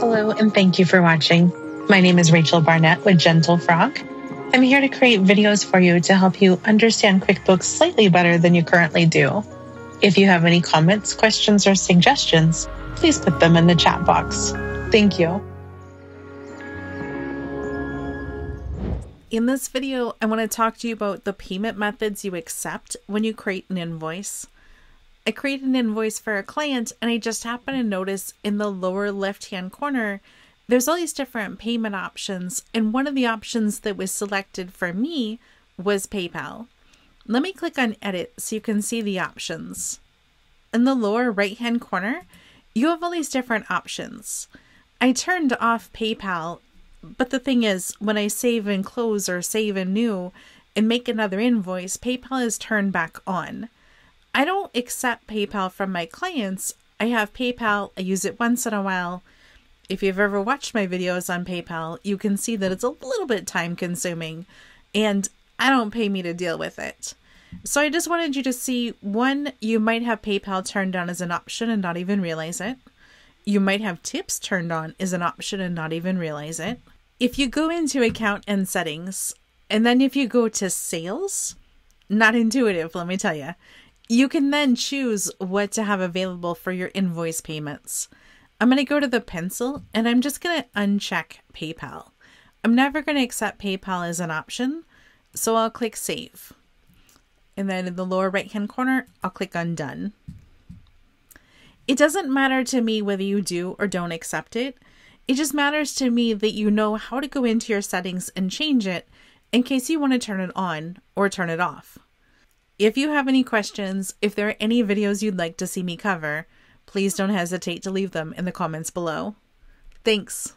Hello, and thank you for watching. My name is Rachel Barnett with Gentle Frog. I'm here to create videos for you to help you understand QuickBooks slightly better than you currently do. If you have any comments, questions, or suggestions, please put them in the chat box. Thank you. In this video, I want to talk to you about the payment methods you accept when you create an invoice. I created an invoice for a client, and I just happened to notice in the lower left-hand corner, there's all these different payment options, and one of the options that was selected for me was PayPal. Let me click on Edit so you can see the options. In the lower right-hand corner, you have all these different options. I turned off PayPal, but the thing is, when I save and close or save and new and make another invoice, PayPal is turned back on. I don't accept PayPal from my clients. I have PayPal, I use it once in a while. If you've ever watched my videos on PayPal, you can see that it's a little bit time consuming and I don't pay me to deal with it. So I just wanted you to see, one, you might have PayPal turned on as an option and not even realize it. You might have tips turned on as an option and not even realize it. If you go into account and settings, and then if you go to sales, not intuitive, let me tell you. You can then choose what to have available for your invoice payments. I'm going to go to the pencil and I'm just going to uncheck PayPal. I'm never going to accept PayPal as an option, so I'll click Save. And then in the lower right-hand corner, I'll click on Done. It doesn't matter to me whether you do or don't accept it. It just matters to me that you know how to go into your settings and change it in case you want to turn it on or turn it off. If you have any questions, if there are any videos you'd like to see me cover, please don't hesitate to leave them in the comments below. Thanks.